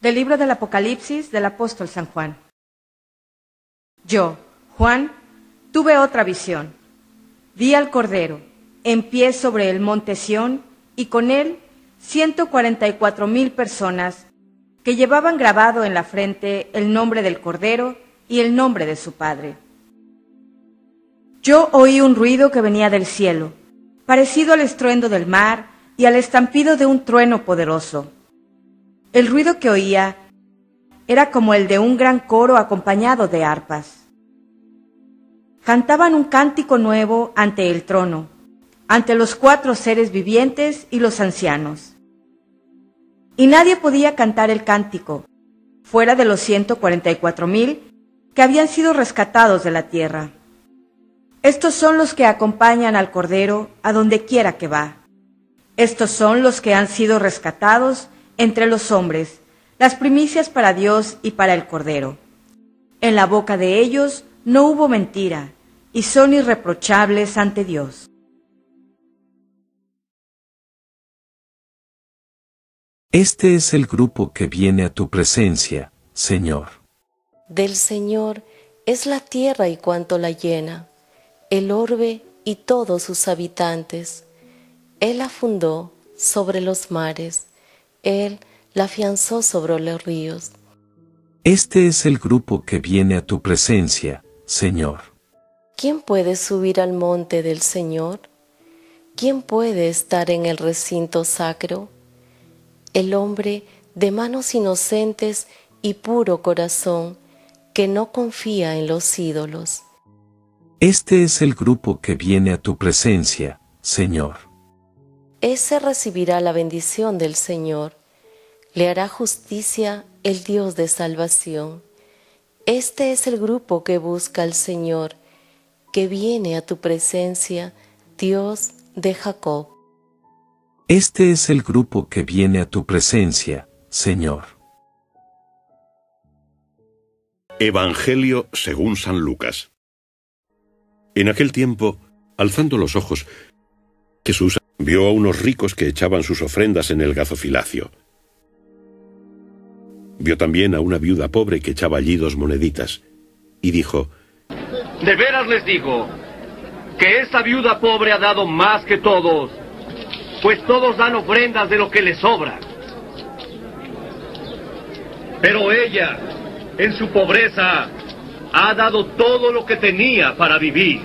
Del libro del Apocalipsis del apóstol San Juan. Yo, Juan, tuve otra visión. Vi al Cordero, en pie sobre el monte Sión, y con él 144,000 personas que llevaban grabado en la frente el nombre del Cordero y el nombre de su Padre. Yo oí un ruido que venía del cielo, parecido al estruendo del mar y al estampido de un trueno poderoso. El ruido que oía era como el de un gran coro acompañado de arpas. Cantaban un cántico nuevo ante el trono, ante los 4 seres vivientes y los ancianos. Y nadie podía cantar el cántico, fuera de los 144,000 que habían sido rescatados de la tierra. Estos son los que acompañan al Cordero a donde quiera que va. Estos son los que han sido rescatados entre los hombres, las primicias para Dios y para el Cordero. En la boca de ellos no hubo mentira, y son irreprochables ante Dios. Este es el grupo que viene a tu presencia, Señor. Del Señor es la tierra y cuanto la llena, el orbe y todos sus habitantes. Él la fundó sobre los mares, Él la afianzó sobre los ríos. Este es el grupo que viene a tu presencia, Señor. ¿Quién puede subir al monte del Señor? ¿Quién puede estar en el recinto sacro? El hombre de manos inocentes y puro corazón, que no confía en los ídolos. Este es el grupo que viene a tu presencia, Señor. Ese recibirá la bendición del Señor. Le hará justicia el Dios de salvación. Este es el grupo que busca al Señor, que viene a tu presencia, Dios de Jacob. Este es el grupo que viene a tu presencia, Señor. Evangelio según San Lucas. En aquel tiempo, alzando los ojos, Jesús vio a unos ricos que echaban sus ofrendas en el gazofilacio. Vio también a una viuda pobre que echaba allí 2 moneditas, y dijo: «De veras les digo, que esa viuda pobre ha dado más que todos, pues todos dan ofrendas de lo que les sobra. Pero ella, en su pobreza, ha dado todo lo que tenía para vivir».